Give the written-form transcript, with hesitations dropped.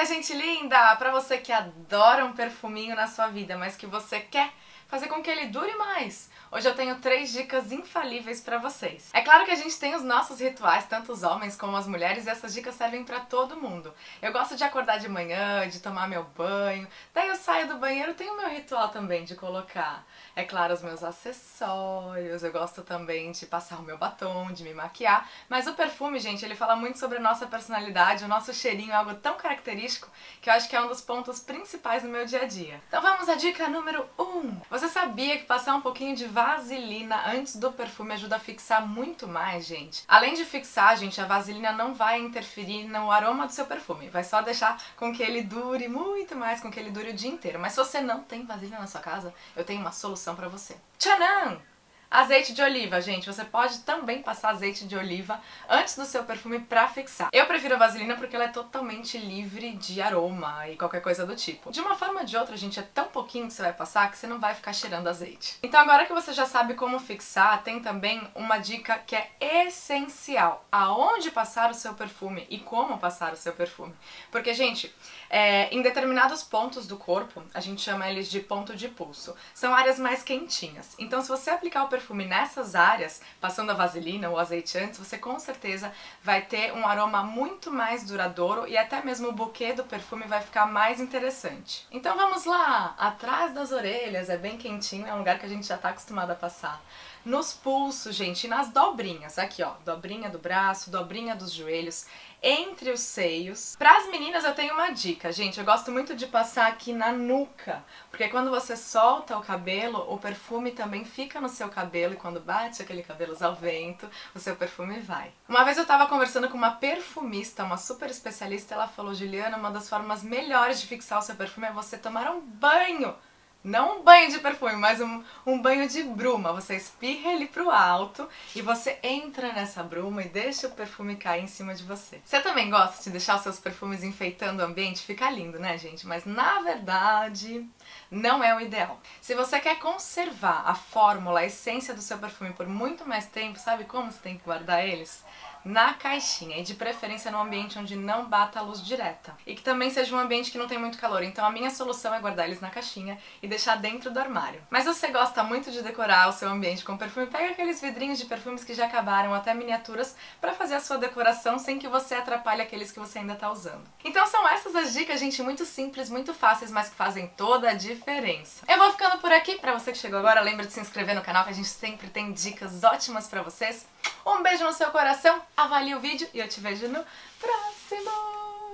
minha gente linda! Pra você que adora um perfuminho na sua vida, mas que você quer fazer com que ele dure mais, hoje eu tenho 3 dicas infalíveis pra vocês. É claro que a gente tem os nossos rituais, tanto os homens como as mulheres, e essas dicas servem pra todo mundo. Eu gosto de acordar de manhã, de tomar meu banho, daí eu saio do banheiro, tenho o meu ritual também de colocar, é claro, os meus acessórios, eu gosto também de passar o meu batom, de me maquiar, mas o perfume, gente, ele fala muito sobre a nossa personalidade, o nosso cheirinho é algo tão característico que eu acho que é um dos pontos principais do meu dia a dia. Então vamos à dica número 1! Você sabia que passar um pouquinho de vaselina antes do perfume ajuda a fixar muito mais, gente? Além de fixar, gente, a vaselina não vai interferir no aroma do seu perfume, vai só deixar com que ele dure muito mais, com que ele dure o dia inteiro. Mas se você não tem vaselina na sua casa, eu tenho uma solução pra você. Tcharam! Azeite de oliva, gente, você pode também passar azeite de oliva antes do seu perfume pra fixar. Eu prefiro a vaselina porque ela é totalmente livre de aroma e qualquer coisa do tipo. De uma forma ou de outra, gente, é tão pouquinho que você vai passar que você não vai ficar cheirando azeite. Então agora que você já sabe como fixar, tem também uma dica que é essencial. Aonde passar o seu perfume e como passar o seu perfume. Porque, gente, em determinados pontos do corpo, a gente chama eles de ponto de pulso. São áreas mais quentinhas. Então se você aplicar o perfume nessas áreas, passando a vaselina ou azeite antes, você com certeza vai ter um aroma muito mais duradouro e até mesmo o buquê do perfume vai ficar mais interessante. Então vamos lá! Atrás das orelhas, é bem quentinho, é um lugar que a gente já tá acostumado a passar. Nos pulsos, gente, e nas dobrinhas, aqui ó, dobrinha do braço, dobrinha dos joelhos, entre os seios. Para as meninas eu tenho uma dica, gente, eu gosto muito de passar aqui na nuca, porque quando você solta o cabelo, o perfume também fica no seu cabelo e quando bate aquele cabelo ao vento, o seu perfume vai. Uma vez eu tava conversando com uma perfumista, uma super especialista, ela falou: Juliana, uma das formas melhores de fixar o seu perfume é você tomar um banho. Não um banho de perfume, mas um banho de bruma. Você espirra ele pro alto e você entra nessa bruma e deixa o perfume cair em cima de você. Você também gosta de deixar os seus perfumes enfeitando o ambiente? Fica lindo, né, gente? Mas, na verdade, não é o ideal. Se você quer conservar a fórmula, a essência do seu perfume por muito mais tempo, sabe como você tem que guardar eles? Na caixinha e de preferência num ambiente onde não bata a luz direta e que também seja um ambiente que não tem muito calor. Então a minha solução é guardar eles na caixinha e deixar dentro do armário. Mas se você gosta muito de decorar o seu ambiente com perfume, pega aqueles vidrinhos de perfumes que já acabaram, até miniaturas, pra fazer a sua decoração sem que você atrapalhe aqueles que você ainda tá usando. Então são essas as dicas, gente, muito simples, muito fáceis, mas que fazem toda a diferença. Eu vou ficando por aqui. Pra você que chegou agora, lembra de se inscrever no canal que a gente sempre tem dicas ótimas pra vocês. Um beijo no seu coração, avalie o vídeo e eu te vejo no próximo!